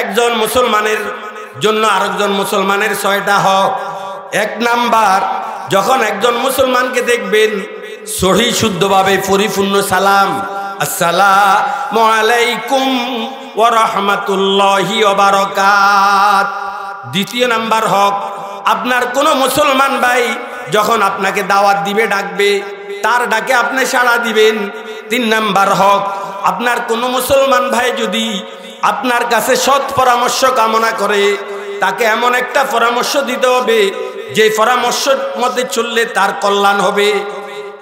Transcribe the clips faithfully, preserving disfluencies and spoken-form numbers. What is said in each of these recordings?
একজন মুসলমানের জন্য আরেকজন মুসলমানের ছয়টা হক। এক নাম্বার, যখন একজন মুসলমানকে দেখবেন সহি শুদ্ধভাবে পরিপূর্ণ সালাম, আসসালামু আলাইকুম ওয়া রাহমাতুল্লাহি ওয়া বারাকাত। দ্বিতীয় নাম্বার হক, আপনার কোনো মুসলমান ভাই যখন আপনাকে দাওয়াত দিবে, ডাকবে, তার ডাকে আপনি সাড়া দিবেন। তিন নাম্বার হক, আপনার কোনো মুসলমান ভাই যদি আপনার কাছে সৎ পরামর্শ কামনা করে, তাকে এমন একটা পরামর্শ দিতে হবে যে পরামর্শের মধ্যে চললে তার কল্যাণ হবে।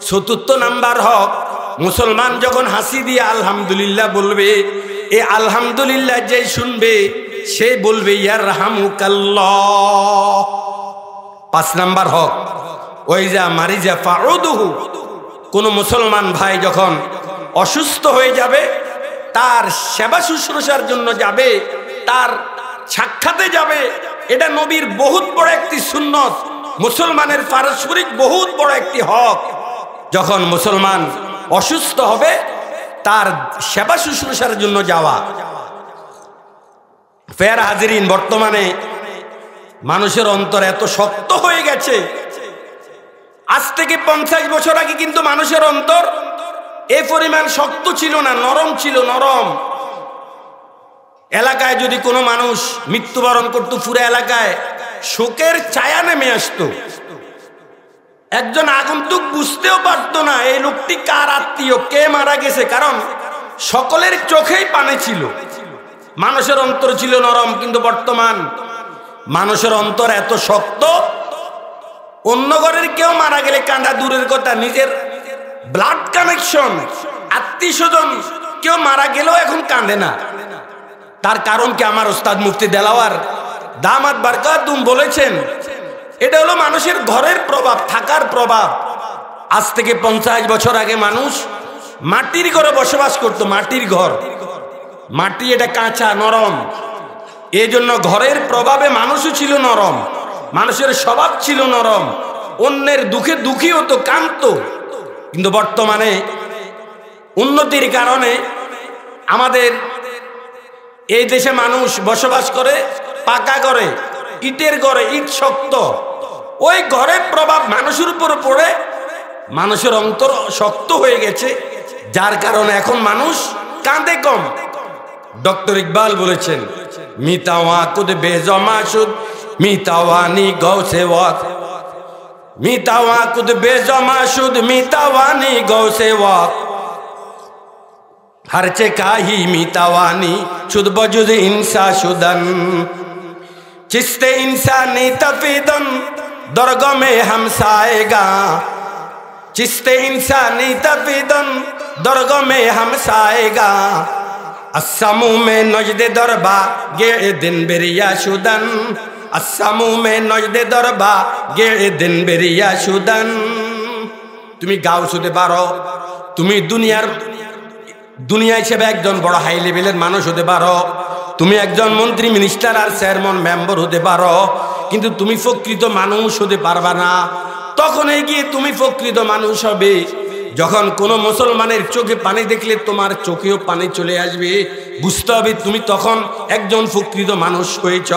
চতুর্থ নাম্বার হক, মুসলমান যখন হাসি দিয়ে আলহামদুলিল্লাহ বলবে, এ আলহামদুলিল্লাহ যে শুনবে সে বলবে ইয়ার রাহমাকাল্লাহ। পাঁচ নাম্বার হক, ওই যা মারিজা ফাউদুহু, কোনো মুসলমান ভাই যখন অসুস্থ হয়ে যাবে, তার সেবা শুশ্রূষার জন্য যাবে, তার সাক্ষাতে যাবে, এটা নবীর বহুত বড় একটি সুন্নত, মুসলমানের পারস্পরিক বহুত বড় একটি হক। যখন মুসলমান অসুস্থ হবে তার সেবা শুশ্রূষার জন্য যাওয়া। ফের হাজিরিন, বর্তমানে মানুষের অন্তর এত শক্ত হয়ে গেছে, আজ থেকে পঞ্চাশ বছর আগে কিন্তু মানুষের অন্তর এ পরিমাণ শক্ত ছিল না, নরম ছিল, নরম। এলাকায় যদি কোনো মানুষ মৃত্যুবরণ করত, পুরো এলাকায় শোকের ছায়া নেমে আসত। একজন আগন্তুক বুঝতেও পারত না এই লোকটি কার আত্মীয়, কে মারা গেছে, কারণ সকলের চোখেই পানি ছিল। মানুষের অন্তর ছিল নরম, কিন্তু বর্তমান মানুষের অন্তর এত শক্ত, অন্য ঘরের কেউ মারা গেলে কাঁদা দূরের কথা, নিজের ব্লাড কানেকশন, আত্মীয় স্বজন কেউ মারা গেলেও এখন কাঁদে না। তার কারণ কি? আমার ওস্তাদ মুফতি দেলাওয়ার দামাত বারকাতুম বলেছেন, এটা হলো মানুষের ঘরের প্রভাব, থাকার প্রভাব। আজ থেকে পঞ্চাশ বছর আগে মানুষ মাটির ঘরে বসবাস করত, মাটির ঘর, মাটি এটা কাঁচা, নরম, এই জন্য ঘরের প্রভাবে মানুষও ছিল নরম, মানুষের স্বভাব ছিল নরম, অন্যের দুঃখে দুঃখী হতো, কাঁদতো। কিন্তু বর্তমানে উন্নতির কারণে আমাদের এই দেশে মানুষ বসবাস করে পাকা ঘরে, ইটের ঘরে, ইট শক্ত, ওই ঘরের প্রভাব মানুষের উপর পড়ে মানুষের অন্তর শক্ত হয়ে গেছে, যার কারণে এখন মানুষ কাঁদে কম। ডক্টর ইকবাল বলেছেন, মিতাওয়া কুদ বেজমা সুদ মিতাওয়ানি গৌসে ওয়াত, মিতাওয়া কুদ বেজমা সুদ মিতাওয়ানি গৌসে ওয়াত, হারচে কাহি মিতাওয়ানি সুদ বজুদ ইনসা সুদন, চিস্তে ইনসানি তফিদন দরগমে হামসায়েগা, চিস্তে ইনসানি তফিদন দরগমে হামসায়েগা, আসামু মে নজদে দরবা গে এ দিন বেরিয়া সুদন, আসামু মে নজদে দরবা গে এ দিন বেরিয়া সুদন। তুমি গাও শুতে পারো, তুমি দুনিয়ার দুনিয়া হিসেবে একজন বড় হাই লেভেলের মানুষ হতে পারো, তুমি একজন মন্ত্রী, মিনিস্টার আর চেয়ারম্যান, মেম্বার হতে পারো, কিন্তু তুমি প্রকৃত মানুষ হতে পারবা না। তখন এগিয়ে তুমি প্রকৃত মানুষ হবে যখন কোনো মুসলমানের চোখে পানি দেখলে তোমার চোখেও পানি চলে আসবে, বুঝতে হবে তুমি তখন একজন প্রকৃত মানুষ হয়েছ।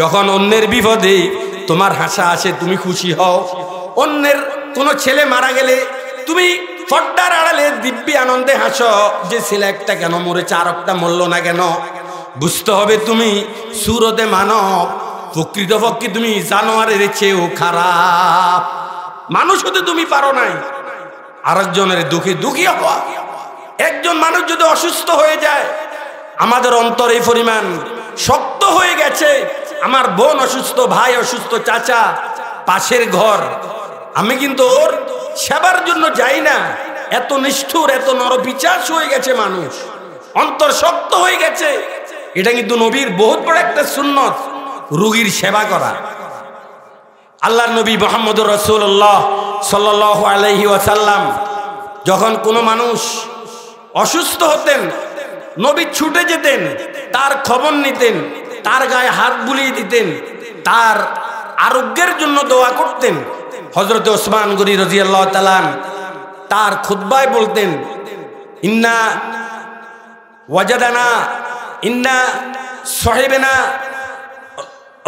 যখন অন্যের বিপদে তোমার হাসা আসে, তুমি খুশি হও। অন্যের কোনো ছেলে মারা গেলে তুমি ফট্টার আড়ালে দিব্যি আনন্দে হাস, যে ছেলে একটা কেন মরেছে, আর একটা মরল না কেন। বুঝতে হবে তুমি সুরতে মানব, প্রকৃতপক্ষে তুমি জানোয়ারের চেয়েও খারাপ মানুষ হতে তুমি পারো নাই। আরেকজনের দুঃখে দুঃখী হওয়া, একজন মানুষ যদি অসুস্থ হয়ে যায়, আমাদের অন্তর এই পরিমাণ শক্ত হয়ে গেছে। আমার বোন অসুস্থ, ভাই অসুস্থ, চাচা, পাশের ঘর, আমি কিন্তু ওর সেবার জন্য যাই না। এত নিষ্ঠুর, এত নরপিচাস হয়ে গেছে মানুষ, অন্তর শক্ত হয়ে গেছে। এটা কিন্তু নবীর বহুত বড় একটা সুন্নত, রোগীর সেবা করা। আল্লাহর নবী মুহাম্মদুর রাসূলুল্লাহ সাল্লাল্লাহু আলাইহি ওয়াসাল্লাম যখন কোনো মানুষ অসুস্থ হতেন, নবী ছুটে যেতেন, তার খবর নিতেন, তার গায়ে হাত বুলিয়ে দিতেন, তার আরোগ্যের জন্য দোয়া করতেন। হযরত ওসমান গনি রাদিয়াল্লাহু তাআলা তার খুতবায় বলতেন, ইন্না ওয়াজাদানা ইন্না সাহেবেনা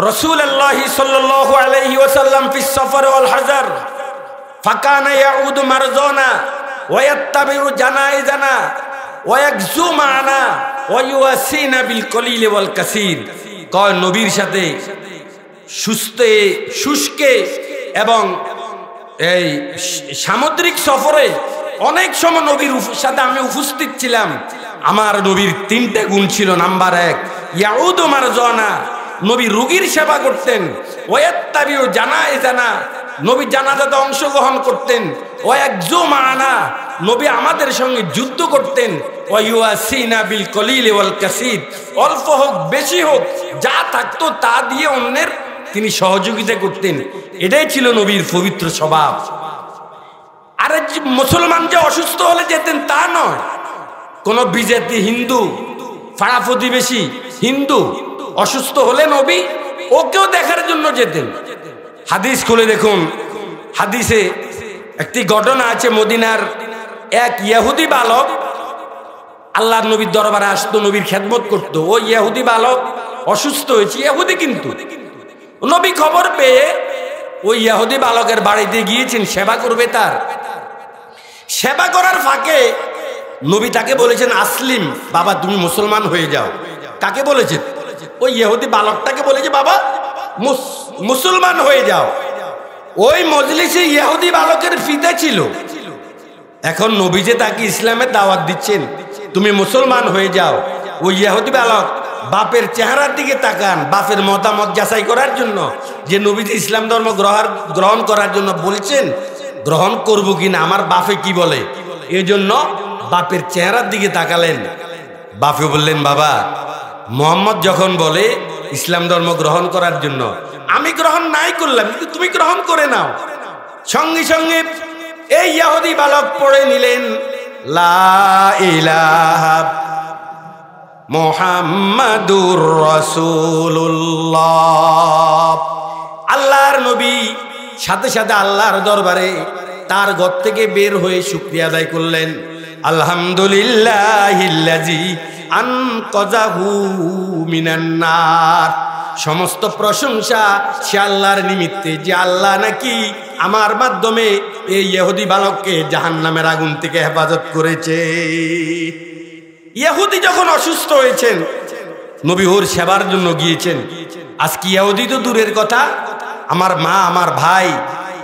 রাসূলুল্লাহ সাল্লাল্লাহু আলাইহি ওয়াসাল্লাম ফি সফর ওয়াল হাজার فكان يعود مرضانا ويتبع جنائزنا ويغزو معنا ويواسينا بالقليل والكثير কয় নবীর সাথে সুস্থে শুষ্কে এবং এই সামুদ্রিক সফরে অনেক সময় নবীর সাথে আমি উপস্থিত ছিলাম। আমার নবীর তিনটে গুণ ছিল। নাম্বার এক, ইয়াউদ মারজানা, নবী রোগীর সেবা করতেন। ওয়াত্তাবিউ জানায়েজানা, নবী জানাজাতে অংশগ্রহণ করতেন। ওয়াকজু মা'না, নবী আমাদের সঙ্গে যুদ্ধ করতেন। ওয়াইউসিনা বিল কলিল ওয়াল কাসীর, অল্প হোক বেশি হোক যা থাকতো তা দিয়ে অন্যের তিনি সহযোগিতা করতেন। এটাই ছিল নবীর পবিত্র স্বভাব। আর মুসলমান যে অসুস্থ হলে যেতেন তা নয়, কোন বিজেপি হিন্দু পাড়া প্রতিবেশী হিন্দু অসুস্থ হলে নবী ওকেও দেখার জন্য যেতেন। হাদিস খুলে দেখুন, হাদিসে একটি ঘটনা আছে। মদিনার এক ইহুদি বালক আল্লাহর নবীর দরবারে আসতো, নবীর খেদমত করত। ওই ইহুদি বালক অসুস্থ হয়েছে, ইহুদি কিন্তু। নবী খবর পেয়ে ওই ইহুদি বালকের বাড়িতে গিয়েছেন, সেবা করবে। তার সেবা করার ফাঁকে নবী তাকে বলেছেন, আসলিম, বাবা তুমি মুসলমান হয়ে যাও। তাকে বলেছেন, ওই ইহুদি বালকটাকে বলেছে, বাবা মুসলমান হয়ে যাও। ওই মজলিসে ইহুদি বালকের ফিতা ছিল। এখন নবী যে তাকে ইসলামের দাওয়াত দিচ্ছেন, তুমি মুসলমান হয়ে যাও। ওই ইহুদি বালক বাপের চেহারার দিকে তাকান, বাপের মতামত যাচাই করার জন্য যে নবী যে ইসলাম ধর্ম গ্রহণ করার জন্য বলছেন, গ্রহণ করবো কিনা, আমার বাপে কি বলে। এই জন্য বাপের চেহারার দিকে তাকালেন। বাপে বললেন, বাবা মোহাম্মদ যখন বলে ইসলাম ধর্ম গ্রহণ করার জন্য, আমি গ্রহণ নাই করলাম, কিন্তু তুমি গ্রহণ করে নাও। সঙ্গে সঙ্গে এই ইহুদি বালক পড়ে নিলেন, লা ইলাহা মুহাম্মাদুর রাসূলুল্লাহ। আল্লাহর নবী সাথে সাথে আল্লাহর দরবারে তার ঘর থেকে বের হয়ে শুকরিয়া আদায় করলেন। আলহামদুলিল্লাহিল্লাযী আনকাযাহু মিনান নার, সমস্ত প্রশংসা সে আল্লাহর নিমিত্তে যে আল্লাহ নাকি আমার মাধ্যমে এই ইহুদি বালককে জাহান্নামের আগুন থেকে হেফাজত করেছে। ইহুদি যখন অসুস্থ হয়েছেন, নবী ওর সেবার জন্য গিয়েছেন। আজকে ইহুদি তো দূরের কথা, আমার মা আমার ভাই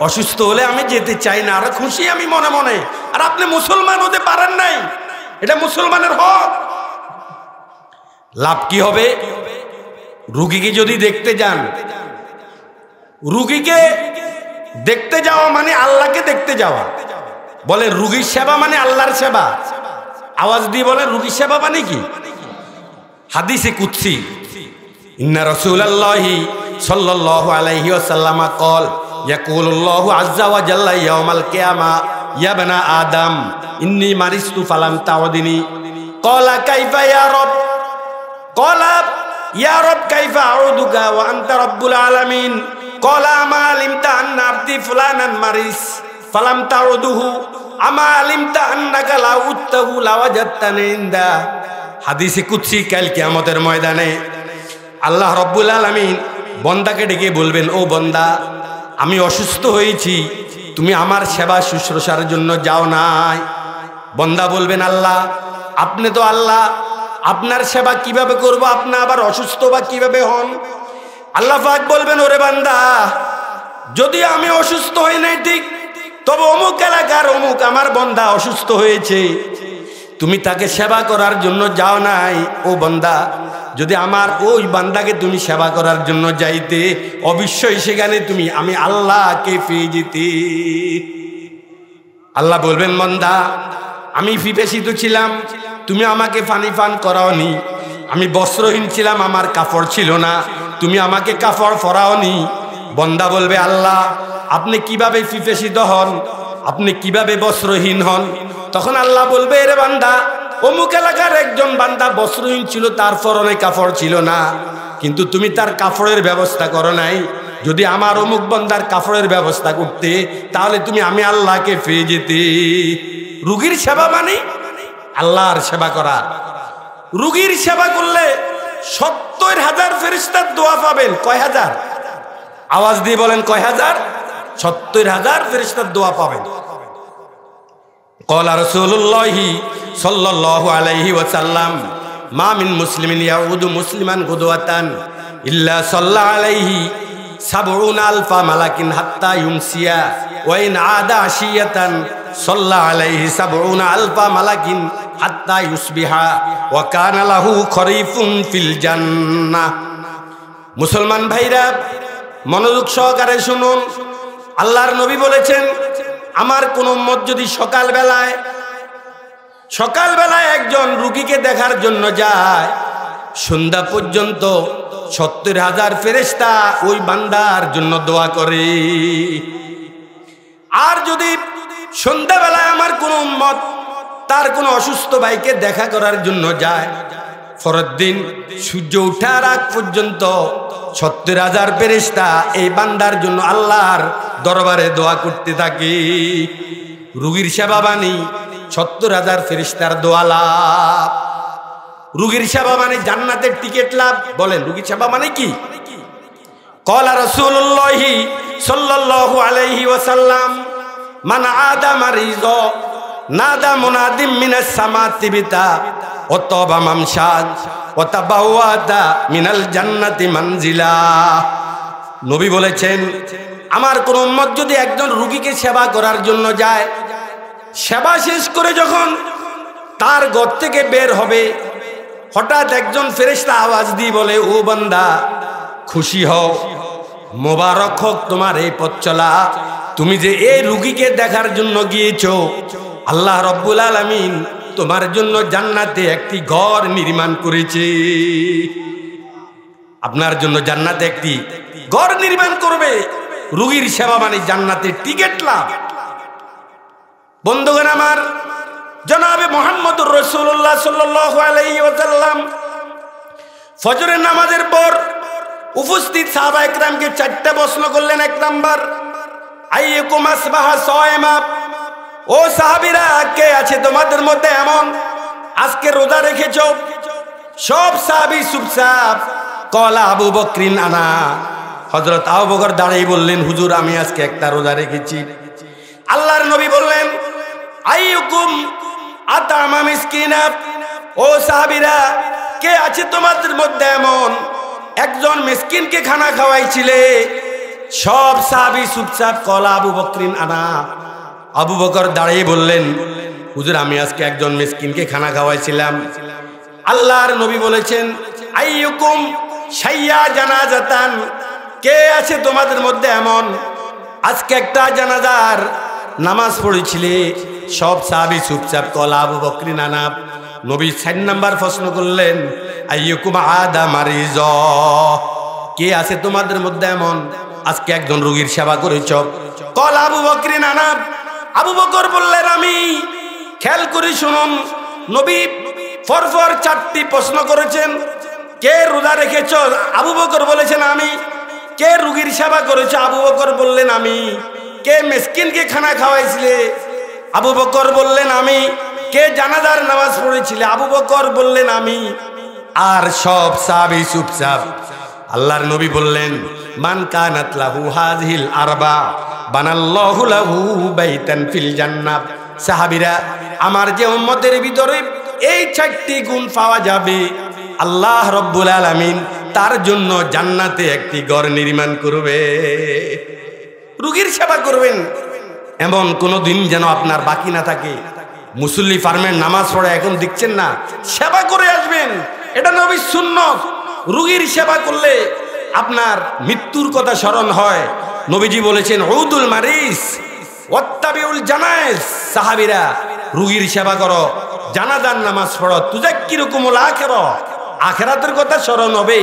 অসুস্থ হলে আমি যেতে চাই না, আর খুশি আমি মনে মনে। আর আপনি মুসলমান হতে পারেন নাই, এটা মুসলমানের হক। লাভ কি হবে? রুগীকে যদি দেখতে যান, রুগীকে দেখতে যাওয়া মানে আল্লাহকে দেখতে যাওয়া। বলে রুগীর সেবা মানে আল্লাহর সেবা। আওয়াজ দিয়ে বলেন, রুগীর সেবা মানে কি? হাদিসে কুদসি, ইন্না রাসূলাল্লাহি সাল্লাল্লাহু আলাইহি ওয়াসাল্লাম কল ইয়াকুলুল্লাহু আযজা ওয়া জাল্লা ইয়াউমাল কিয়ামা ইয়া বানা আদম ইন্নী মারিস্তু ফালাম তাউদিনি ক্বালা কাইফা ইয়া রব ক্বালা ইয়া রব কাইফা আউযুকা ওয়া আনতা রাব্বুল আলামিন ক্বালা মা আলিমতা আন্না আবদি ফুলানান মারিস ফালাম তাউদুহু আমা আলিমতা আন্নাকা লাউ উত্তাহু লাওয়াজাতানি ইনদা। হাদিসে কুদসি, কাল কিয়ামতের ময়দানে আল্লাহ রাব্বুল আলামিন বন্দাকে ডেকে বলবেন, ও বন্দা আমি অসুস্থ হয়েছি, তুমি আমার সেবা শুশ্রূষার জন্য যাও নাই। বন্দা বলবেন, আল্লাহ আপনি তো আল্লাহ, আপনার সেবা কিভাবে করব, আপনি আবার অসুস্থ বা কিভাবে হন? আল্লাহ পাক বলবেন, ওরে বান্দা যদি আমি অসুস্থ হই নাই ঠিক, তবে অমুক এলাকার অমুক আমার বন্দা অসুস্থ হয়েছে, তুমি তাকে সেবা করার জন্য যাও নাই। ও বন্দা যদি আমার ওই বান্দাকে তুমি সেবা করার জন্য যাইতে, অবশ্যই সেখানে তুমি আমি আল্লাহকে পেয়ে যেতে। আল্লাহ বলবেন, বান্দা আমি পিপাসিত ছিলাম, তুমি আমাকে পানি পান করাওনি। আমি বস্ত্রহীন ছিলাম, আমার কাপড় ছিল না, তুমি আমাকে কাপড় পরাওনি। বান্দা বলবে, আল্লাহ আপনি কিভাবে পিপাসিত হন, আপনি কিভাবে বস্ত্রহীন হন? তখন আল্লাহ বলবে, এরে বান্দা অমুক এলাকার একজন বান্দা বস্ত্রহীন ছিল, তার পরনে কাপড় ছিল না, কিন্তু তুমি তার কাপড়ের ব্যবস্থা করো নাই। যদি আমার অমুক বান্দার কাপড়ের ব্যবস্থা করতে, তাহলে তুমি আমি আল্লাহকে পেয়ে যেতে। রুগীর সেবা মানে আল্লাহর সেবা করা। রুগীর সেবা করলে সত্তর হাজার ফেরেশতার দোয়া পাবেন। কয় হাজার? আওয়াজ দিয়ে বলেন কয় হাজার? সত্তর হাজার ফেরেশতার দোয়া পাবেন। ক্বালা রাসূলুল্লাহি সাল্লাল্লাহু আলাইহি ওয়াসাল্লাম মা মিন মুসলিমিন ইয়াউদু মুসলিমান গুদওয়াতান ইল্লা সাল্লা আলাইহি সাবউনা আলফা মালাকিন হাত্তা ইউমসিয়া ওয়া ইন আদা আশিয়াতান সাল্লা আলাইহি সাবউনা আলফা মালাকিন হাত্তা ইউসবিহা ওয়া কানা লাহু খরিফুন ফিল জান্নাহ। মুসলমান ভাইরা মনোযোগ সহকারে শুনুন, আল্লাহর নবী বলেছেন আমার কোন উম্মত যদি সকালবেলায় সকালবেলায় একজন রুগীকে দেখার জন্য যায়, সন্ধ্যা পর্যন্ত সত্তর হাজার ফেরেশতা ওই বান্দার জন্য দোয়া করে। আর যদি সন্ধ্যাবেলায় আমার কোন উম্মত তার কোন অসুস্থ ভাইকে দেখা করার জন্য যায়, পরের দিন সূর্য ওঠার আগ পর্যন্ত সত্তর হাজার ফেরেশতা এই বান্দার জন্য আল্লাহর দরবারে দোয়া করতে থাকে। রুগীর সেবা বাণী সত্তর হাজার ফেরেশতার দোয়া লাভ। রুগীর সেবা মানে জান্নাতের টিকিট লাভ। বলেন রুগীর সেবা মানে কি? ক্বালা রাসূলুল্লাহি সাল্লাল্লাহু আলাইহি ওয়াসাল্লাম মান আদা মারিজ নাদা মুনাদিম মিনাস সামাতি বিতা ওয়াতাবা মামশাদ ওয়াতাবাওয়াদা মিনাল জান্নাতি মানজিলা। নবী বলেছেন আমার কোন উম্মত যদি একজন রুগীকে সেবা করার জন্য যায়, সেবা শেষ করে যখন তার ঘর থেকে বের হবে, হঠাৎ একজন ফেরেশতা আওয়াজ দিয়ে বলে, ও বান্দা খুশি হও, মোবারক হোক তোমার এই পথ চলা, তুমি যে এই রুগীকে দেখার জন্য গিয়েছো, আল্লাহ রব্বুল আলামিন তোমার জন্য জান্নাতে একটি ঘর নির্মাণ করেছে। আপনার জন্য জান্নাতে একটি ঘর নির্মাণ করবে। রুগীর সেবা মানে জান্নাতে টিকিট লাভ। বন্ধুগণ আমার, জনাবে মুহাম্মদুর রাসূলুল্লাহ সাল্লাল্লাহু আলাইহি ওয়াসাল্লাম ফজরের নামাজের পর উপস্থিত সাহাবায়ে কেরামকে চারটি প্রশ্ন করলেন। এক নাম্বার, আইয়ুকুম আসবাহা সায়মা, ও সাহাবীরা কে আছে তোমাদের মধ্যে এমন আজকে রোজা রেখেছো? সব সাহাবী চুপচাপ। ক্বালা আবু বকরিন আনা, হযরত আবু বকর দাঁড়িয়ে বললেন, হুজুর আমি আজকে একটা রোজা রেখেছি। আল্লাহর নবী বললেন, আইয়ুকুম আতামা মিসকিনা, ও সাহাবীরা কে আছে তোমাদের মধ্যে এমন একজন মিসকিনকে খানা খাওয়াইছিলে? সব সাহাবী চুপচাপ। ক্বালা আবু বকরিন আনা, আবু বকর দাঁড়িয়ে বললেন, হুজুর আমি আজকে একজন মিসকিনকে খানা খাওয়াইছিলাম। আল্লাহর নবী বলেছেন, আইয়ুকুম শাইয়া জানাজাতান, কে আছে তোমাদের মধ্যে এমন আজকে একটা জানাজার নামাজ পড়েছিলে? সব সাহাবী চুপচাপ। ক্বালা আবু বকর নানা, নবী চার নাম্বার প্রশ্ন করলেন, আইয়ুকুম আদা মারিজ, কে আছে তোমাদের মধ্যে এমন আজকে একজন রোগীর সেবা করেছ? ক্বালা আবু বকর নানা, আবু বকর বললেন, আমি। খেয়াল করে শুনুন, নবী ফরফর চারটি প্রশ্ন করেছেন, কে রোজা রেখেছ? আবু বকর বলেছেন আমি। কে রোগীর সেবা করেছ? আবু বকর বললেন আমি। কে মিসকিনকে খানা খাওয়াইছিলে? আবু বকর বললেন আমি। কে জানাজার নামাজ পড়েছিলে? আবু বকর বললেন আমি। আর সব সাহাবী চুপচাপ। আল্লাহর নবী বললেন, মান কানাত লাহু হাযিহিল আরবা বানাল্লাহু লাহু বাইতান ফিল জান্নাহ। সাহাবীরা আমার যে উম্মতের ভিতরে এই চারটি গুণ পাওয়া যাবে, আল্লাহ রব্বুল আলামিন তার জন্য জান্নাতে একটি ঘর নির্মাণ করবে। রোগীর সেবা করবেন এমন কোনো দিন যেন আপনার বাকি না থাকে। মুসল্লি ফার্মের নামাজ পড়ে এখন দেখছেন না, সেবা করে আসবেন, এটা নবীর সুন্নাত। রোগীর সেবা করলে আপনার মৃত্যুর কথা স্মরণ হয়। নবীজি বলেছেন, উদুল মারিস ওয়াত্তাবিউল জানায়েজ, সাহাবীরা রোগীর সেবা করো, জানাজার নামাজ পড়ো, তুযাক্কিরুকুমুল আখিরাহ, আখিরাতের কথা স্মরণ হবে।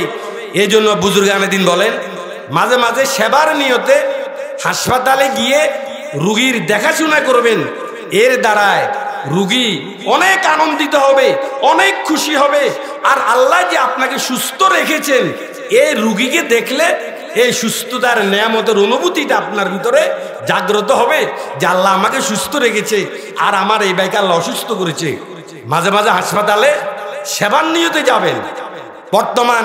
এই জন্য বুজুর্গানে দিন বলেন, মাঝে মাঝে সেবার নিয়তে হাসপাতালে গিয়ে রুগীর দেখাশোনা করবেন, এর দ্বারায় রুগী অনেক আনন্দিত হবে, অনেক খুশি হবে। আর আল্লাহ যে আপনাকে সুস্থ রেখেছেন, এই রুগীকে দেখলে এই সুস্থতার নিয়ামতের অনুভূতিটা আপনার ভিতরে জাগ্রত হবে যে আল্লাহ আমাকে সুস্থ রেখেছে আর আমার এই ভাইকে আল্লাহ অসুস্থ করেছে। মাঝে মাঝে হাসপাতালে সেবার নিয়তে যাবেন। বর্তমান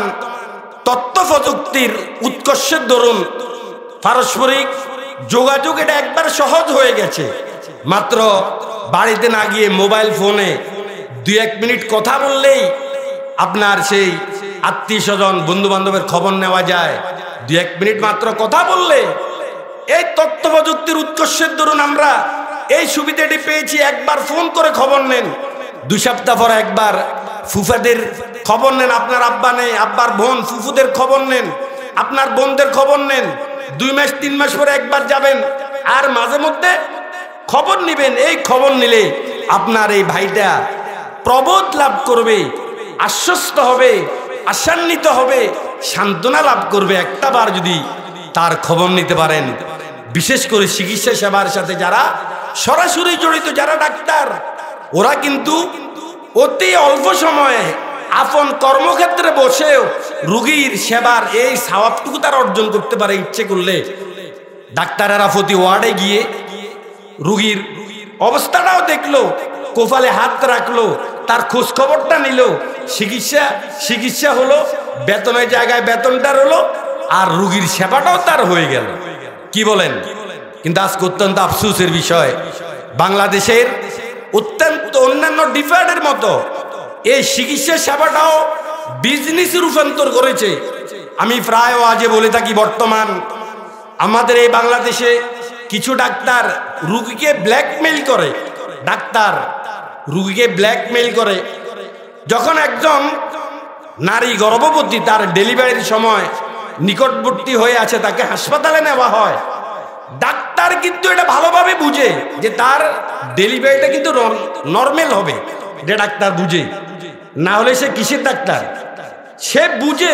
তথ্য প্রযুক্তির উৎকর্ষের দরুন পারস্পরিক যোগাযোগ এটা একবার সহজ হয়ে গেছে। মাত্র বাড়িতে না গিয়ে মোবাইল ফোনে দুই এক মিনিট কথা বললেই আপনার সেই আত্মীয় স্বজন বন্ধু বান্ধবের খবর নেওয়া যায়। দুই এক মিনিট মাত্র কথা বললে, এই তথ্য প্রযুক্তির উৎকর্ষের দরুন আমরা এই সুবিধাটি পেয়েছি। একবার ফোন করে খবর নেন, দুই সপ্তাহ পর একবার ফুফাদের খবর নেন, আপনার আব্বা নেই, আব্বার বোন ফুফুদের খবর নেন, আপনার বোনদের খবর নেন, দুই মাস তিন মাস পরে একবার যাবেন, আর মাঝে মধ্যে খবর নেবেন। এই খবর নিলে আপনার এই ভাইটা প্রবোধ লাভ করবে, আশ্বস্ত হবে, আশান্বিত হবে, সান্ত্বনা লাভ করবে একটা বার যদি তার খবর নিতে পারেন। বিশেষ করে চিকিৎসা সেবার সাথে যারা সরাসরি জড়িত, যারা ডাক্তার, ওরা কিন্তু অতি অল্প সময়ে আপন কর্মক্ষেত্রে বসেও রুগীর সেবার এই স্বভাবটুকু তারা অর্জন করতে পারে ইচ্ছে করলে। ডাক্তারেরা প্রতি ওয়ার্ডে গিয়ে রুগীর অবস্থাটাও দেখলো, কপালে হাত রাখলো, তার খোঁজ খবরটা নিল, চিকিৎসা চিকিৎসা হলো, বেতনের জায়গায় বেতনটা হলো, আর রুগীর সেবাটাও তার হয়ে গেল। কি বলেন? কিন্তু আজকে অত্যন্ত আফসোসের বিষয়, বাংলাদেশের অত্যন্ত অন্যান্য ডিফার্ডের মতো এই চিকিৎসা সেবাটাও বিজনেসে রূপান্তর করেছে। আমি প্রায় আজে বলে থাকি, বর্তমান আমাদের এই বাংলাদেশে কিছু ডাক্তার রুগীকে ব্ল্যাকমেইল করে, ডাক্তার রুগীকে ব্ল্যাকমেইল করে। যখন একজন নারী গর্ভবতী, তার ডেলিভারির সময় নিকটবর্তী হয়ে আছে, তাকে হাসপাতালে নেওয়া হয়, ডাক্তার কিন্তু এটা ভালোভাবে বুঝে যে তার ডেলিভারিটা কিন্তু নর্মাল হবে, এটা ডাক্তার বুঝে। না হলে সে কিসের ডাক্তার? সে বুঝে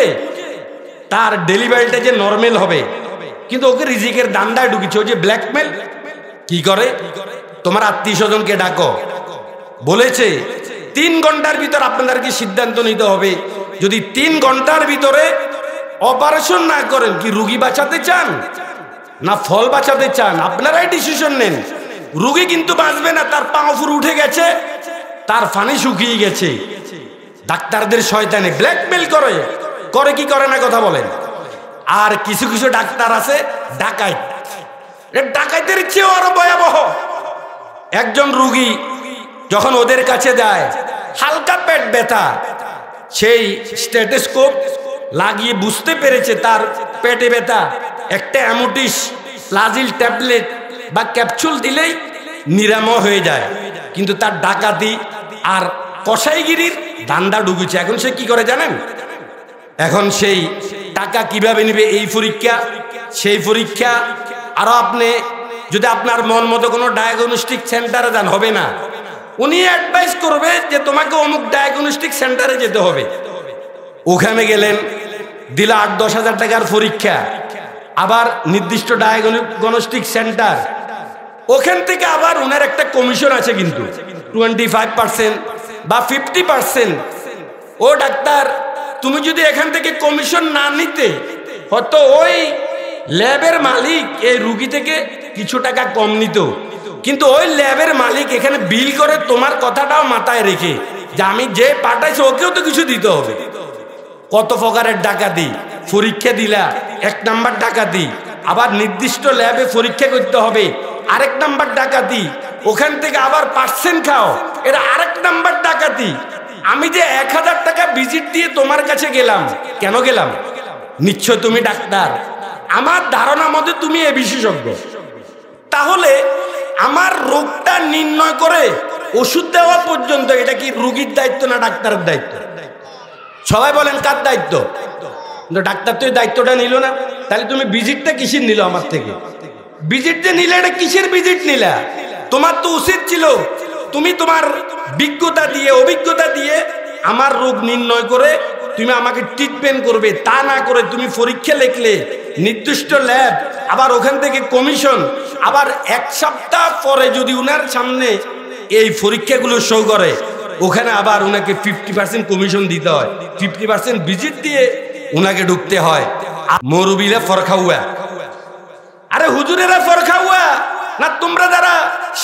তার ডেলিভারিটা যে নর্মাল হবে, কিন্তু ওকে রিজিকের দান্দায় ঢুকিয়েছে। ওই যে ব্ল্যাকমেল কি করে, তোমার আত্মীয় স্বজনকে ডাকো, বলেছে তিন ঘন্টার ভিতর আপনাদেরকে সিদ্ধান্ত নিতে হবে। যদি তিন ঘন্টার ভিতরে অপারেশন না করেন, কি রুগী বাঁচাতে চান না ফল বাঁচাতে চান? আপনারাই ডিসিশন নেন। রুগী কিন্তু বাঁচবে না, তার পা ফুর উঠে গেছে, তার ফানি শুকিয়ে গেছে। ডাক্তারদের শয়তানি ব্ল্যাকমেল করে করে কি করে না কথা বলেন। আর কিছু কিছু ডাক্তার আছে ডাকাইত, ডাকাইতের চেয়েও আরো ভয়াবহ। একজন রুগী যখন ওদের কাছে যায়, হালকা পেট ব্যথা, সেই স্টেথোস্কোপ লাগিয়ে বুঝতে পেরেছে তার পেটে ব্যথা, একটা অ্যামোটিস লাজিল ট্যাবলেট বা ক্যাপসুল দিলেই নিরাময় হয়ে যায়। কিন্তু তার ডাকাতি আর কসাইগিরির ধান্দা ডুবেছে। এখন সে কি করে জানেন? এখন সেই টাকা কিভাবে নেবে এই পরীক্ষা, সেই পরীক্ষা। আরও আপনি যদি আপনার মন মতো কোনো ডায়াগনস্টিক সেন্টারে যান, হবে না, উনি অ্যাডভাইস করবে যে তোমাকে অমুক ডায়াগনস্টিক সেন্টারে যেতে হবে। ওখানে গেলেন, দিল আট দশ হাজার টাকার পরীক্ষা, আবার নির্দিষ্ট ডায়াগনস্টিক সেন্টার, ওখান থেকে আবার ওনার একটা কমিশন আছে কিন্তু টোয়েন্টি ফাইভ পার্সেন্ট বা ফিফটি পার্সেন্ট। ও ডাক্তার, তুমি যদি এখান থেকে কমিশন না নিতে, হয়তো ওই ল্যাবের মালিক এই রুগী থেকে কিছু টাকা কম নিত, কিন্তু ওই ল্যাবের মালিক এখানে বিল করে তোমার কথাটাও মাথায় রেখে, যে আমি যে পাঠাইছি ওকেও তো কিছু দিতে হবে। কত প্রকারের ডাকাতি! পরীক্ষা দিলা এক নাম্বার ডাকাতি, আবার নির্দিষ্ট ল্যাবে পরীক্ষা করতে হবে আরেক নাম্বার ডাকাতি, ওখান থেকে আবার পার্সেন্ট খাও, এটা আরেক নাম্বার ডাকাতি। আমি যে এক হাজার টাকা ভিজিট দিয়ে তোমার কাছে গেলাম, কেন গেলাম? নিশ্চয় তুমি ডাক্তার, আমার ধারণা মতে তুমি এ বিশেষজ্ঞ, তাহলে আমার রোগটা নির্ণয় করে ওষুধ দেওয়া পর্যন্ত এটা কি রোগীর দায়িত্ব না ডাক্তারের দায়িত্ব? সবাই বলেন কার দায়িত্ব? কিন্তু ডাক্তার তো এই দায়িত্বটা নিল না। তাহলে তুমি ভিজিটটা কিসের নিল আমার থেকে? ভিজিট যে নিলে এটা কিসের ভিজিট নিলা? তোমার তো উচিত ছিল তুমি তোমার বিজ্ঞতা দিয়ে অভিজ্ঞতা দিয়ে আমার রোগ নির্ণয় করে তুমি আমাকে ট্রিটমেন্ট করবে, তা না করে তুমি পরীক্ষা লিখলে, নির্দিষ্ট ল্যাব, আবার ওখান থেকে কমিশন, আবার এক সপ্তাহ পরে যদি উনার সামনে এই পরীক্ষাগুলো শো করে, ওখানে আবার ওনাকে ফিফটি পার্সেন্ট কমিশন দিতে হয়, ফিফটি পার্সেন্ট ভিজিট দিয়ে ওনাকে ঢুকতে হয়। মরুবিলা ফরখাউয়া, আরে হুজুরেরা ফরখাউয়া, না তোমরা যারা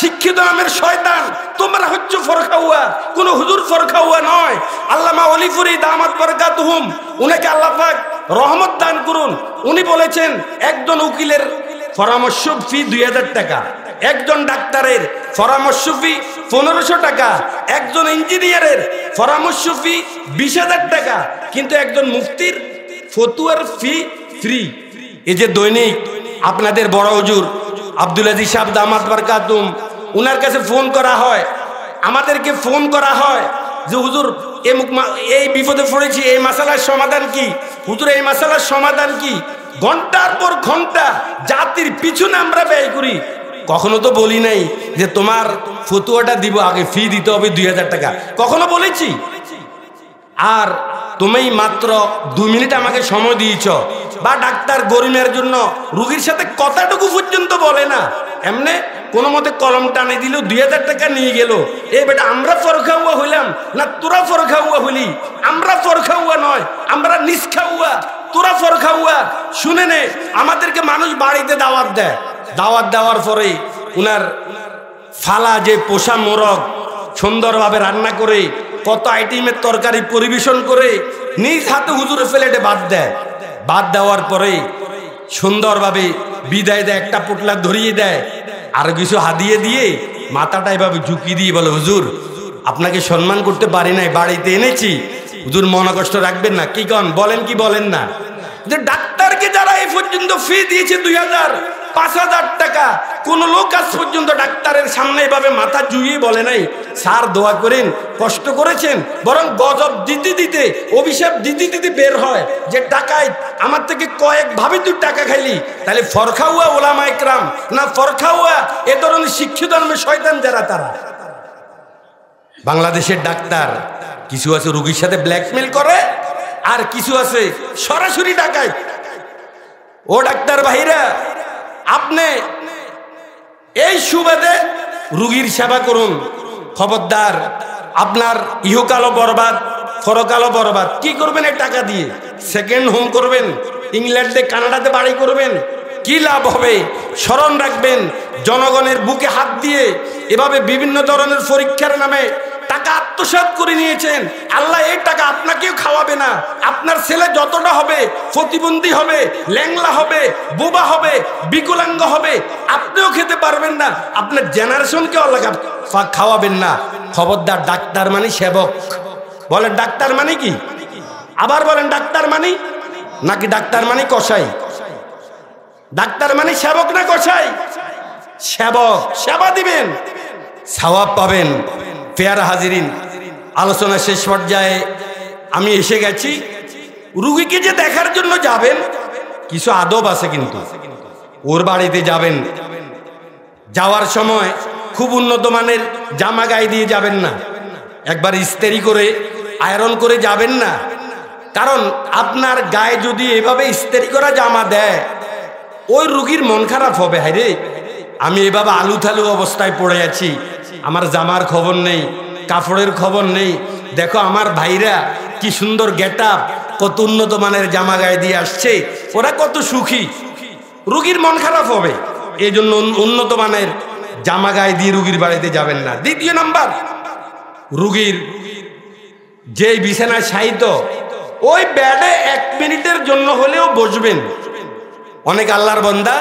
শিক্ষিত নামের শয়তান তোমরা হচ্ছে ফরখাউয়া, কোন হুজুর ফরখাউয়া নয়। আল্লামা অলিফুরি দামাত বরকাতুহুম উনাকে আল্লাহ পাক রহমত দান করুন, উনি বলেছেন একজন উকিলের পরামর্শ ফি দুই হাজার টাকা, একজন ডাক্তারের পরামর্শ ফি পনেরোশো টাকা, একজন ইঞ্জিনিয়ারের পরামর্শ ফি বিশ হাজার টাকা, কিন্তু একজন মুফতির ফতুয়ার ফি ফ্রি। এই যে দৈনিক আপনাদের বড় হুজুর আব্দুল আজিজ সাহেব দামাত বরকাতুহুম উনার কাছে ফোন করা হয়, আমাদেরকে ফোন করা হয় যে হুজুর এই বিপদে পড়েছি, এই মাসালার সমাধান কি হুজুর, এই মাসালার সমাধান কি। ঘন্টার পর ঘন্টা জাতির পিছনে আমরা ব্যয় করি, কখনো তো বলি নাই যে তোমার ফতুয়াটা দিব, আগে ফি দিতে হবে দুই হাজার টাকা, কখনো বলেছি? আর তুমি মাত্র দু মিনিট আমাকে সময় দিয়েছ, বা ডাক্তার গরিমের জন্য রুগীর সাথে কথাটুকু পর্যন্ত বলে না, এমনে কোনো মতে কলম টানে দিল দুই হাজার টাকা নিয়ে গেল। এই বেটা আমরা ফরখাউয়া হইলাম না তোরা ফরখাউয়া হইলি? আমরা ফরখাউয়া নয়, আমরা নিষ্খাউয়া, তোরা ফরখাউয়া। শুনে নে, আমাদেরকে মানুষ বাড়িতে দাওয়াত দেয়, দাওয়াত দেওয়ার পরে উনার ফালা যে পোষা মোরগ সুন্দরভাবে রান্না করে কত আইটেমের তরকারি পরিবেশন করে নিজ হাতে হুজুরে প্লেটে ভাত দেয়, ভাত দেওয়ার পরে সুন্দরভাবে বিদায় দেয়, একটা পোটলা ধরিয়ে দেয়, আর কিছু হাদিয়ে দিয়ে মাথাটা এভাবে ঝুঁকি দিয়ে বলে হুজুর আপনাকে সম্মান করতে পারি নাই, বাড়িতে এনেছি হুজুর মনে কষ্ট রাখবেন না। কি কন, বলেন কি বলেন না? যে ডাক্তারকে যারা এই পর্যন্ত ফি দিয়েছে দুই হাজার পাঁচ হাজার টাকা, কোন লোক আজ পর্যন্ত ডাক্তারের সামনে এভাবে মাথা জুগিয়ে বলে নাই স্যার দোয়া করেন কষ্ট করেছেন, বরং গজব দিতে দিতে অভিশাপ দিতে দিতে বের হয় যে টাকায় আমার থেকে কয়েকভাবে তুই টাকা খাইলি। তাহলে ফরখাউয়া ওলামা ইকরাম না, ফরখাউয়া এ ধরনের শিক্ষিত ধর্মের শয়তান যারা, তারা। বাংলাদেশের ডাক্তার কিছু আছে রোগীর সাথে ব্ল্যাকমেল করে, আর কিছু আছে সরাসরি টাকায়। ও ডাক্তার ভাইরা, আপনি এই সুবাদে রুগীর সেবা করুন, খবরদার আপনার ইহকালও বরবাদ পরকালও বরবাদ। কি করবেন এই টাকা দিয়ে? সেকেন্ড হোম করবেন, ইংল্যান্ডে কানাডাতে বাড়ি করবেন, কি লাভ হবে? স্মরণ রাখবেন, জনগণের বুকে হাত দিয়ে এভাবে বিভিন্ন ধরনের পরীক্ষার নামে টাকা আত্মসাৎ করে নিয়েছেন। আল্লাহ এই টাকা আপনাকেও খাওয়াবে না, আপনার ছেলে যতটা হবে প্রতিবন্ধী হবে, ল্যাংলা হবে, বোবা হবে, বিকলাঙ্গ হবে, আপনিও খেতে পারবেন না, আপনার জেনারেশনকে আল্লাহ খাওয়াবেন না। খবরদার, ডাক্তার মানে সেবক। বলেন ডাক্তার মানে কি? আবার বলেন ডাক্তার মানে, নাকি ডাক্তার মানে কসাই? ডাক্তার মানে সেবক না কসাই? সেবক, সেবা দিবেন, সওয়াব পাবেন। পেয়ারা হাজিরিন, আলোচনা শেষ পর্যায়ে আমি এসে গেছি। রুগীকে যে দেখার জন্য যাবেন, কিছু আদব আছে কিন্তু। ওর বাড়িতে যাবেন, যাওয়ার সময় খুব উন্নত মানের জামা গায়ে দিয়ে যাবেন না, একবার ইস্তেরি করে আয়রন করে যাবেন না, কারণ আপনার গায়ে যদি এভাবে ইস্তেরি করা জামা দেয় ওই রুগীর মন খারাপ হবে। হায় রে, আমি এভাবে আলুথালু অবস্থায় পড়ে আছি, আমার জামার খবর নেই, কাপড়ের খবর নেই, দেখো আমার ভাইরা কি সুন্দর গেটআপ, কত উন্নত মানের জামা গায়ে দিয়ে আসছে, ওরা কত সুখী। রুগীর মন খারাপ হবে, এই জন্য উন্নত মানের জামা গায়ে দিয়ে রুগীর বাড়িতে যাবেন না। দ্বিতীয় নাম্বার, রুগীর যে বিছানায় শায়িত ওই ব্যাডে এক মিনিটের জন্য হলেও বসবেন। অনেক আল্লাহর বান্দা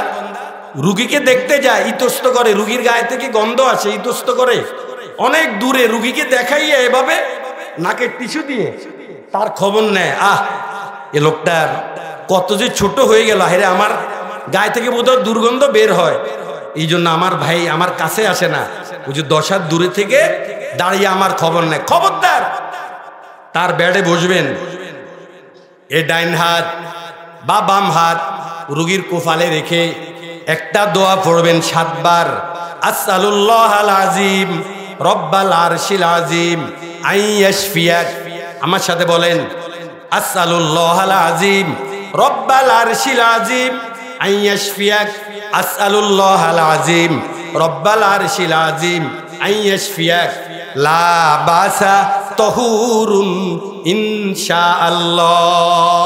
রুগীকে দেখতে যায়, ইতস্ত করে, রুগীর গায়ে থেকে গন্ধ আসে, ইতস্ত করে অনেক দূরে রুগীকে দেখাইয়া এভাবে নাকে টিস্যু দিয়ে তার খবর নেয়, আহ এ লোকটার কত যে ছোট হয়ে গেল, হেরে আমার গায়ে থেকে বোধহয় দুর্গন্ধ বের হয়, এই জন্য আমার ভাই আমার কাছে আসে না, ওই যে দশ হাত দূরে থেকে দাঁড়িয়ে আমার খবর নেয়। খবরদার, তার ব্যাডে বসবেন, এ ডাইন হাত বা বাম হাত রুগীর কোফালে রেখে একটা দোয়া পড়বেন সাতবার, আসসালুল্লাহাল আযীম রব্বাল আরশিল আযীম আইয়াশফিয়াক। আমার সাথে বলেন, আসসালুল্লাহাল আযীম রব্বাল আরশিল আযীম আইয়াশফিয়াক, আসসালুল্লাহাল আযীম রব্বাল আরশিল আযীম আইয়াশফিয়াক, লা বাসা তহুরুন ইনশাআল্লাহ।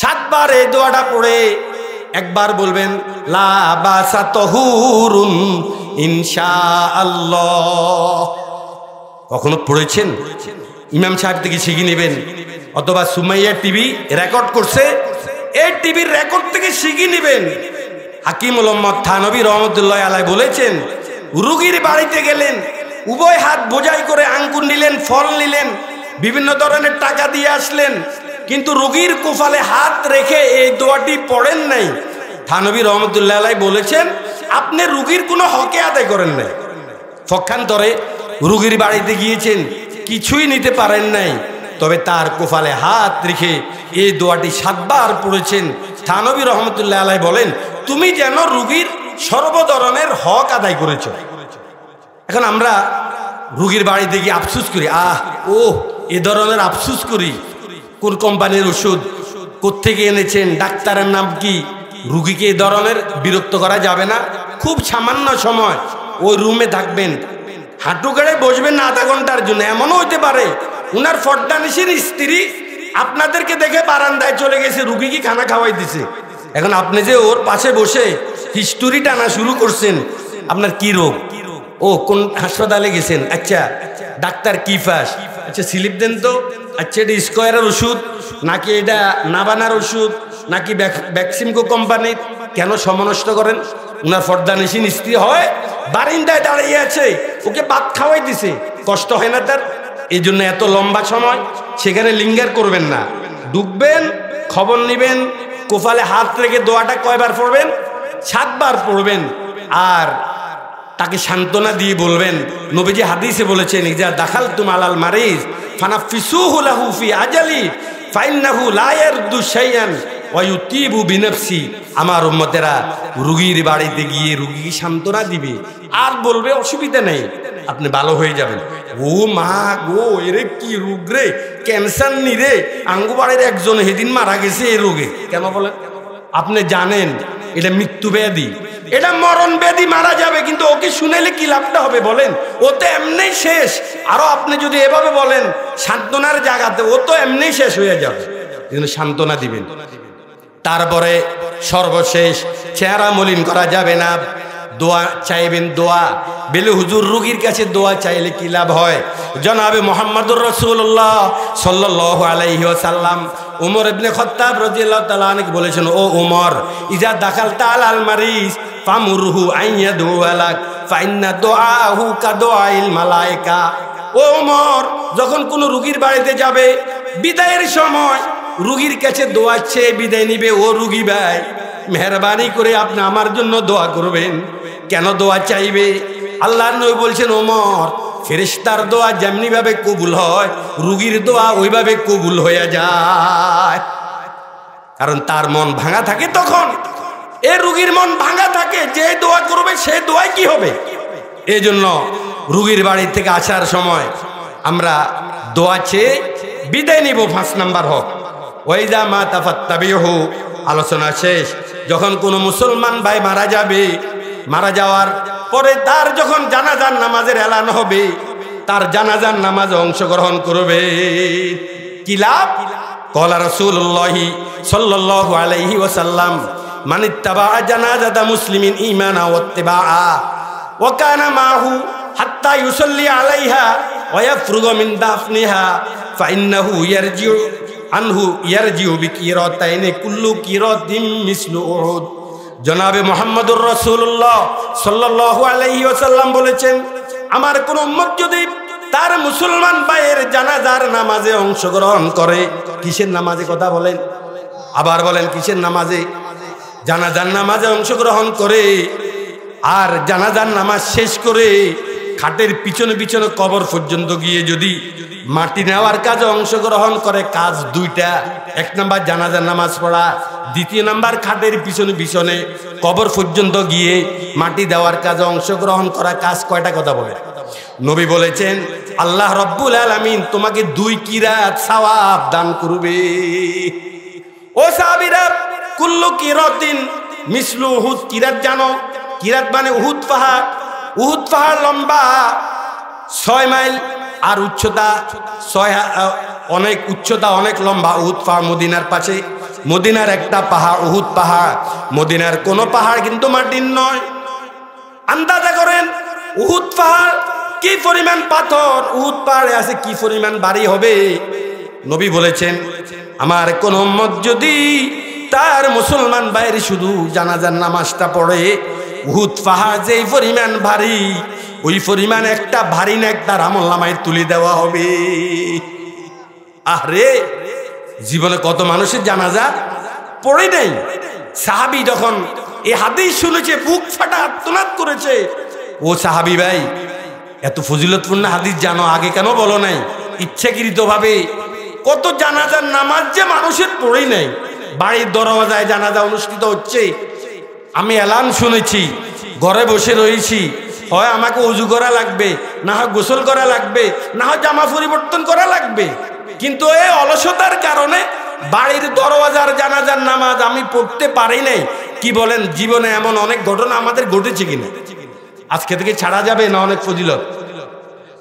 সাতবার এই দোয়াটা পড়ে একবার বলবেন লা বাসা তাহুরুন ইনশাআল্লাহ। কখনো পড়েছেন? ইমাম সাহেব থেকে শিখে নেবেন, অথবা সুমাইয়া টিভি রেকর্ড করছে, এই টিভির রেকর্ড থেকে শিখে নেবেন। হাকিমুল উম্মত থানবী রহমতুল্লাহ আলাইহি বলেছেন, রুগীর বাড়িতে গেলেন, উভয় হাত বোঝাই করে আঙ্কুর নিলেন, ফল নিলেন, বিভিন্ন ধরনের টাকা দিয়ে আসলেন, কিন্তু রুগীর কোফালে হাত রেখে এই দোয়াটি পড়েন নাই। থানবী রহমতুল্লাহ আলাইহি বলেছেন, আপনি রুগীর কোনো হকে আদায় করেন নাই। পক্ষান্তরে রুগীর বাড়িতে গিয়েছেন, কিছুই নিতে পারেন নাই, তবে তার কোফালে হাত রেখে এই দোয়াটি সাতবার পড়েছেন। থানবী রহমতুল্লাহ আলাইহি বলেন, তুমি যেন রুগীর সর্বধরনের হক আদায় করেছ। এখন আমরা রুগীর বাড়িতে গিয়ে আফসুস করি, আহ ও এ ধরনের আফসুস করি, কোন কোম্পানির ওষুধ, কোত্থেকে এনেছেন, ডাক্তারের নাম কি। রুগীকে এ ধরনের বিরক্ত করা যাবে না। খুব সামান্য সময় ওই রুমে থাকবেন, হাঁটু গেড়ে বসবেন না আধা ঘন্টার জন্য। এমনও হতে পারে উনার ফর্দানিসের স্ত্রী আপনাদেরকে দেখে বারান্দায় চলে গেছে, রুগীকে খানা খাওয়াই দিছে। এখন আপনি যে ওর পাশে বসে হিস্টোরি টানা শুরু করছেন, আপনার কি রোগ, ও কোন হাসপাতালে গেছেন, আচ্ছা ডাক্তার কি ফাঁস, আচ্ছা স্লিপ দেন তো, আচ্ছা এটা স্কোয়ারের ওষুধ নাকি এটা নাবানার ওষুধ নাকি ভ্যাকসিমকো কোম্পানির, কেন সমনষ্ট করেন। ওনার ফর্দানিসীন স্ত্রী হয় বারিন্দায় দাঁড়িয়ে আছে, ওকে ভাত খাওয়াই দিছে, কষ্ট হয় না তার? এই জন্য এত লম্বা সময় সেখানে লিঙ্গার করবেন না, ডুববেন, খবর নেবেন, কোফালে হাত রেখে দোয়াটা কয়বার পড়বেন? সাতবার পড়বেন। আর তাকে সান্ত্বনা দিয়ে বলবেন, নবীজি হাদিসে বলেছেন, ইজা দাখালতুম আলাল মারিজ ফানাফিসুহু লাহু ফি আজালি ফাইন্নাহু লা ইয়ারদু শাইয়ান ওয়া ইউতিবু বিনফসি। আমার উম্মতেরা রুগীর বাড়িতে গিয়ে রুগীকে সান্ত্বনা দিবে আর বলবে অসুবিধা নেই, আপনি ভালো হয়ে যাবেন। ও মা গো, এরে কি রোগ রে, ক্যান্সার নি রে, আঙ্গু বাড়ির একজন সেদিন মারা গেছে এই রোগে। কেন বলেন? আপনি জানেন এটা মৃত্যু ব্যাধি, এটা মরণ ব্যাধি, মারা যাবে, কিন্তু ওকে শুনেলে কি লাভটা হবে বলেন? ও তো এমনি শেষ। আরো আপনি যদি এভাবে বলেন সান্ত্বনার জায়গাতে, ও তো এমনি শেষ হয়ে যাবে। কিন্তু সান্ত্বনা দিবেন। তারপরে সর্বশেষ, চেহারা মলিন করা যাবে না, দোয়া চাইবেন। দোয়া বেলে হুজুর রুগীর কাছে দোয়া চাইলে কি লাভ হয়? জনাবে মুহাম্মদুর রাসূলুল্লাহ সাল্লাল্লাহু আলাইহি ওয়াসাল্লাম উমর ইবনে খাত্তাব রাদিয়াল্লাহু তাআলা আনহু বলেছেন, ও উমর, ইজা দাখালতা আলাল মারিজ ফামুরহু আইয়াদু আলাক ফাইন্না দুআহু কাদুআইল মালায়েকা। ও উমর, যখন কোন রুগীর বাড়িতে যাবে, বিদায়ের সময় রুগীর কাছে দোয়া চেয়ে বিদায় নিবে, ও রুগী ভাই, মেহরবানি করে আপনি আমার জন্য দোয়া করবেন। কেন দোয়া চাইবে? আল্লাহর নবী বলছেন, ওমর, ফেরেশতার দোয়া যেমনিভাবে কবুল হয়, রুগীর দোয়া ওইভাবে কবুল হয়ে যায়। কারণ তার মন ভাঙা থাকে, তখন এ রুগীর মন ভাঙা থাকে, যে দোয়া করবে সে দোয়ায় কি হবে। এই জন্য রুগীর বাড়ি থেকে আসার সময় আমরা দোয়া চেয়ে বিদায় নিব। পাঁচ নাম্বার হক ওয়াইদা মা তাফাত্তাবিহু। আলোচনা শেষ। যখন কোনো মুসলমান ভাই মারা যাবে, মারা যাওয়ার পরে তার যখন জানাজার নামাজের এলান হবে, তার জানাজার নামাজ অংশগ্রহণ করবে। কি লাভ? কলা রাসূলুল্লাহ সাল্লাল্লাহু আলাইহি ওয়াসাল্লাম, মান ইত্তাবা জানাজাতা মুসলিমিন ঈমানা ওয়াত্তিবাআ ওয়া কানা মাহু হাত্তা ইউসাল্লি আলাইহা ওয়া ইয়াফরুগু মিন দাফনিহা ফাইন্নাহু ইয়ারজিউ আনহু ইয়ারজিউ বিকিরাতাইনি কুল্লু কিরাতিন মিসলু উহুদ। জনাবে মুহাম্মদুর রাসূলুল্লাহ সাল্লাল্লাহু আলাইহি ওয়াসাল্লাম বলেছেন, আমার কোন উম্মত যদি তার মুসলমান ভাইয়ের জানাজার নামাজে অংশগ্রহণ করে, কিসের নামাজে কথা বলেন, আবার বলেন কিসের নামাজে, জানাজার নামাজে অংশগ্রহণ করে আর জানাজার নামাজ শেষ করে খাটের পিছনে পিছনে কবর পর্যন্ত গিয়ে যদি মাটি নেওয়ার কাজে অংশগ্রহণ করে, কাজ দুইটা, এক নাম্বার জানাজার নামাজ পড়া, দ্বিতীয় নাম্বার খাটের পিছনে পিছনে কবর পর্যন্ত গিয়ে মাটি দেওয়ার কাজে অংশগ্রহণ করা, কাজ কয়টা কথা বলে? নবী বলেছেন, আল্লাহ রব্বুল আলামিন তোমাকে দুই কিরাত সওয়াব দান করবে। ও সাহাবীরা, কুল্লু কিরাতিন মিসলু উহুদ। কিরাত জানো? কিরাত মানে উহুদ পাহাড়। উহুদ পাহাড় লম্বা ছয় মাইল আর উচ্চতা ছয় অনেক উচ্চতা অনেক লম্বা। উহুদ পাহাড় মদিনার পাশে, মদিনার একটা পাহাড় উহুদ পাহাড়, মদিনার কোনো পাহাড় কিন্তু মাটির নয়। আন্দাজা করেন উহুদ পাহাড় কি পরিমাণ পাথর, উহুদ পাহাড়ে আছে কি পরিমাণ বাড়ি হবে। নবী বলেছেন আমার কোন উম্মত যদি তার মুসলমান বাইরে শুধু জানাজার নামাজটা পড়ে, উহুদ পাহাড় যেই পরিমাণ ভারী ওই পরিমাণ একটা ভারী নেক তার আমলনামায় তুলে দেওয়া হবে। আরে জীবনে কত মানুষের জানাজা পড়ে নাই। সাহাবী যখন এই হাদিস শুনেছে বুক ফাটা আর্তনাদ করেছে, ও সাহাবী ভাই এত ফজিলতপূর্ণ হাদিস জানো আগে কেন বলো নাই? ইচ্ছাকৃতভাবে কত জানাজার নামাজ যে মানুষের পড়ে নাই, বাড়ির দরওয়াজায় জানাজা অনুষ্ঠিত হচ্ছে। আমি এলান শুনেছি, ঘরে বসে রয়েছি, হয় আমাকে উজু করা লাগবে, না হয় গোসল করা লাগবে, না হয় জামা পরিবর্তন করা লাগবে, কিন্তু এই অলসতার কারণে বাড়ির দরওয়াজার জানাজার নামাজ আমি পড়তে পারি নাই। কি বলেন, জীবনে এমন অনেক ঘটনা আমাদের ঘটেছে কিনা? আজকে থেকে ছাড়া যাবে না অনেক ফজিলত।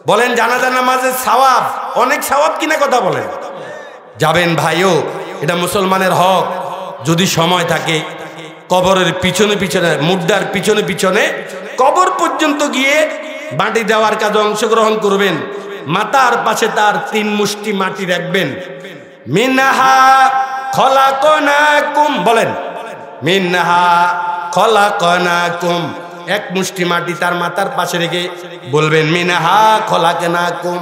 বলেন জানাজার নামাজের সওয়াব অনেক সওয়াব কিনা, কথা বলেন। যাবেন ভাইও, এটা মুসলমানের হক। যদি সময় থাকে কবরের পিছনে পিছনে, মুর্দার পিছনে পিছনে কবর পর্যন্ত গিয়ে মাটি দেওয়ার কাজে অংশগ্রহণ করবেন। মাতার পাশে তার তিন মুষ্টি মাটি রাখবেন। মিনহা খলাকনাকুম, বলেন মিনহা খলাকনাকুম, এক মুষ্টি মাটি তার মাতার পাশে রেখে বলবেন মিনহা খলাকনাকুম।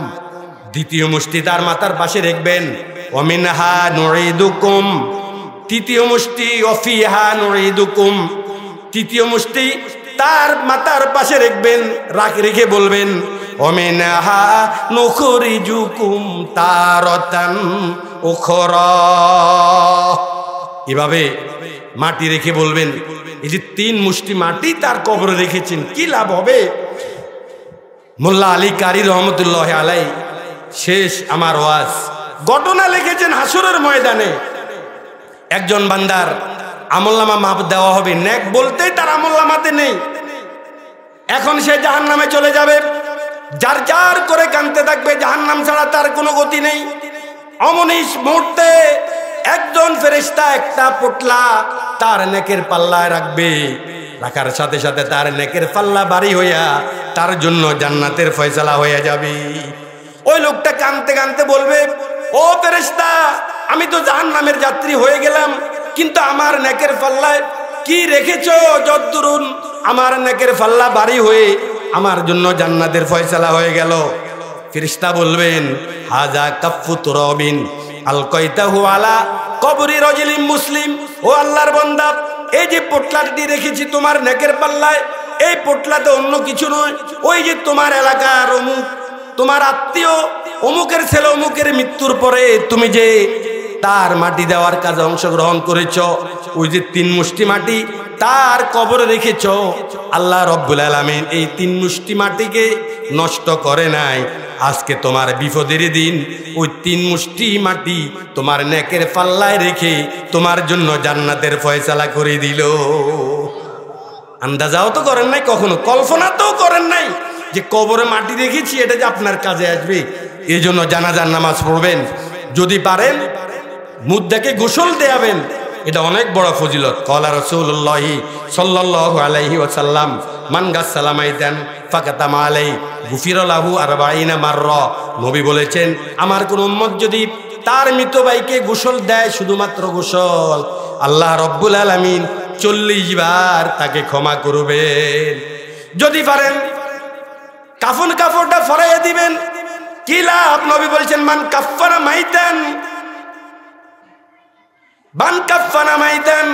দ্বিতীয় মুষ্টি তার মাতার পাশে রাখবেন। ওমিনহা নুইদুকুম, তৃতীয় মুষ্টি। ওফিহা নুইদুকুম, তৃতীয় মুষ্টি তার মাতার পাশে রাখবেন, রাখ রেখে বলবেন ওমিনহা নুখরিজুকুম তারাতান উখরা। এভাবে মাটি রেখে বলবেন। এই যে তিন মুষ্টি মাটি তার কবরে রেখেছেন, কি লাভ হবে? মোল্লা আলী কারি রহমতুল্লাহ আলাই শেষ আমার ওয়াজ ঘটনা লিখেছেন। হাসরের ময়দানে একজন বান্দার আমলনামা মাপ দেওয়া হবে, নেক বলতেই তার আমলনামাতে নেই। এখন সে জাহান্নামে চলে যাবে, যার যার করে কাঁদতে থাকবে, জাহান্নাম ছাড়া তার কোনো গতি নেই। অমনিশ মুহূর্তে একজন ফেরেশতা একটা পোটলা তার নেকের পাল্লায় রাখবে, রাখার সাথে সাথে তার নেকের পাল্লা ভারী হইয়া তার জন্য জান্নাতের ফয়সালা হয়ে যাবে। ওই লোকটা কাঁদতে কাঁদতে বলবে, ও ফেরেশতা আমি তো জাহান্নামের যাত্রী হয়ে গেলাম, কিন্তু আমার নেকের পাল্লায় কি রেখেছো যদ্দুরুন আমার নেকের পাল্লা ভারী হয়ে আমার জন্য জান্নাতের ফয়সালা হয়ে গেল। ফেরেশতা বলবেন হাজা কাফফু তুরাবিন আলকাইতাহু আলা কবরি রাজুলিন মুসলিম, ও আল্লাহর বান্দা এই যে পোটলাটি রেখেছি তোমার নেকের পাল্লায়, এই পোটলাতে অন্য কিছু নয়, ওই যে তোমার এলাকার অমুক, তোমার আত্মীয় অমুকের ছেলে অমুকের মৃত্যুর পরে তুমি যে তার মাটি দেওয়ার কাজে অংশগ্রহণ করেছ, ওই যে তিন মুষ্টি মাটি তার কবরে রেখেছ, আল্লাহ রব্বুল আলামিন এই তিন মুষ্টি মাটিকে নষ্ট করে নাই। আজকে তোমার বিপদের দিন ওই তিন মুষ্টি মাটি তোমার নেকের পাল্লায় রেখে তোমার জন্য জান্নাতের ফয়সালা করে দিল। আন্দাজাও তো করেন নাই, কখনো কল্পনা তো করেন নাই যে কবরে মাটি রেখেছি এটা যে আপনার কাজে আসবে। এই জন্য জানাজার নামাজ পড়বেন, যদি পারেন মুর্দাকে গোসল দেয়াবেন, এটা অনেক বড় ফজিলত। ক্বালা রাসূলুল্লাহি সাল্লাল্লাহু আলাইহি ওয়াসাল্লাম মান গাসসালা মাইতান ফাকাতামা আলাইহি গুফিরা লাহু আরবাঈনা মাররা। নবী বলেছেন আমার কোন উম্মত যদি তার মৃত ভাইকে গোসল দেয়, শুধুমাত্র গোসল, আল্লাহ রব্বুল আলামিন চল্লিশ বার তাকে ক্ষমা করবেন। যদি পারেন কাফন কাপড়টা ফরাইয়া দিবেন, কি লাভ? নবী বলেছেন মান কাফফারা মাইতান, মান কাফফারা মাইতান,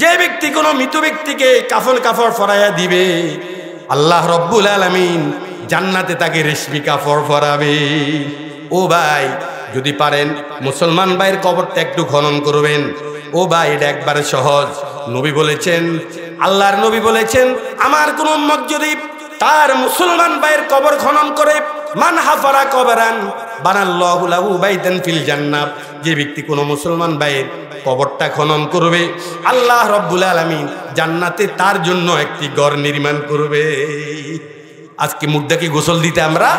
যে ব্যক্তি কোনো মৃত ব্যক্তিকে কাফন কাপড় ফরাইয়া দিবে আল্লাহ রব্বুল আলামিন জান্নাতে তাকে রেশমি কাপড় ফরাবে। ও ভাই যদি পারেন মুসলমান ভাইয়ের কবরটা একটু খনন করবেন। ও ভাই এটা একবারে সহজ। নবী বলেছেন, আল্লাহর নবী বলেছেন আমার কোন উম্মত যদি তার মুসলমান ভাইয়ের কবর খনন করে, মান হাফারা কবরান বানাল্লাহু লাহু বাইতান ফিল জান্নাহ, যে ব্যক্তি কোনো মুসলমান ভাইয়ের কবরটা খনন করবে আল্লাহ রব্বুল আলামিন জান্নাতে তার জন্য একটি ঘর নির্মাণ করবে। আজকে মুর্দাকে গোসল দিতে আমরা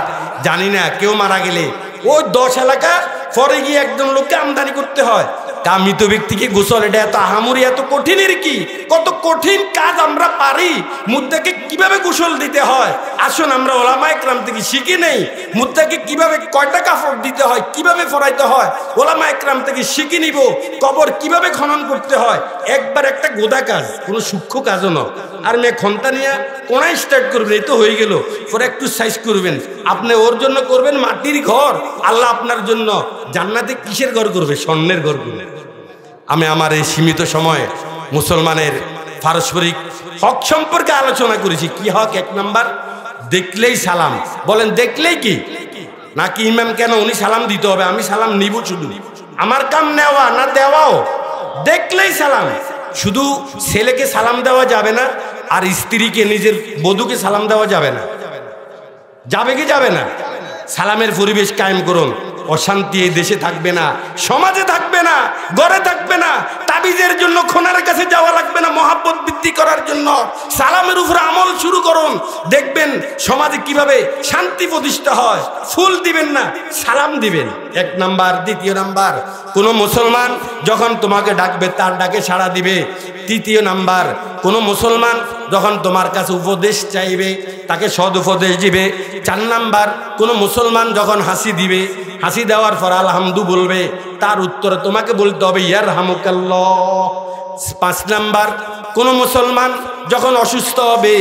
জানি না, কেউ মারা গেলে ওই দশ এলাকা পরে গিয়ে একজন লোককে আমদানি করতে হয়, তা মৃত ব্যক্তিকে গোসল, এটা এত আহামরি এত কঠিনের কি? কত কঠিন কাজ আমরা পারি, মুদ্দাকে কিভাবে গোসল দিতে হয় আসুন আমরা ওলামায়ে কেরাম থেকে শিখি নেই। মুদ্দাকে কিভাবে কয়টা কাপড় দিতে হয়, কিভাবে ফরাইতে হয় ওলামায়ে কেরাম থেকে শিখে নিব। কবর কিভাবে খনন করতে হয় একবার একটা গোদা কাজ, কোনো সূক্ষ্ম কাজও নয়। আর মেয়ে খন্তা নিয়ে কোনায় স্টার্ট করবেন, এই তো হয়ে গেল, ওরা একটু সাইজ করবেন, আপনি ওর জন্য করবেন মাটির ঘর, আল্লাহ আপনার জন্য জান্নাতে কিসের ঘর করবে? স্বর্ণের ঘর করবে। আমি আমার এই সীমিত সময়ে মুসলমানের পারস্পরিক হক সম্পর্কে আলোচনা করেছি। কি হক? এক নাম্বার দেখলেই সালাম, বলেন দেখলেই কি? নাকি ইমাম কেন উনি সালাম দিতে হবে, আমি সালাম নিব শুধু, আমার কাম নেওয়া না দেওয়াও। দেখলেই সালাম, শুধু ছেলেকে সালাম দেওয়া যাবে না, আর স্ত্রীকে নিজের বধূকে সালাম দেওয়া যাবে না, যাবে কি যাবে না? সালামের পরিবেশ কায়েম করুন, অশান্তি এই দেশে থাকবে না, সমাজে থাকবে না, ঘরে থাকবে না। তাবিজের জন্য খোনার কাছে যাওয়া লাগবে না, মহাব্বত বৃদ্ধি করার জন্য সালামের উপর আমল শুরু করুন, দেখবেন সমাজে কিভাবে শান্তি প্রতিষ্ঠা হয়। ফুল দিবেন না, সালাম দিবেন, এক নাম্বার। দ্বিতীয় নাম্বার, কোনো মুসলমান যখন তোমাকে ডাকবে তার ডাকে সাড়া দিবে। তৃতীয় নাম্বার, কোনো মুসলমান যখন তোমার কাছে উপদেশ চাইবে তাকে সদ উপদেশ দিবে। চার নাম্বার, কোনো মুসলমান যখন হাসি দিবে, হাসি দেওয়ার পর আলহামদু বলবে, তার উত্তরে তোমাকে বলতে হবে ইয়ারহামুকাল্লাহ। পাঁচ নাম্বার, কোনো মুসলমান যখন অসুস্থ হবে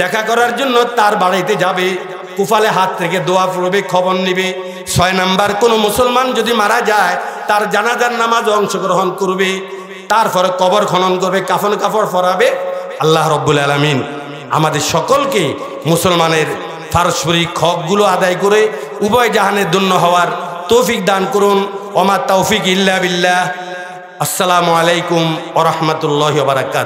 দেখা করার জন্য তার বাড়িতে যাবে, কুফালে হাত থেকে দোয়া পড়বে, খবর নেবে। ছয় নাম্বার, কোনো মুসলমান যদি মারা যায় তার জানাজার নামাজ অংশগ্রহণ করবে, তারপরে কবর খনন করবে, কাফন কাপড় পরাবে। আল্লাহ রব্বুল আলামিন আমাদের সকলকে মুসলমানের পারস্পরিক হকগুলো আদায় করে উভয় জাহানের জন্য হওয়ার তৌফিক দান করুন। ওমা তৌফিক ইল্লা বিল্লাহ। আসসালামু আলাইকুম ওয়া রাহমাতুল্লাহি ওয়া বারাকাতুহু।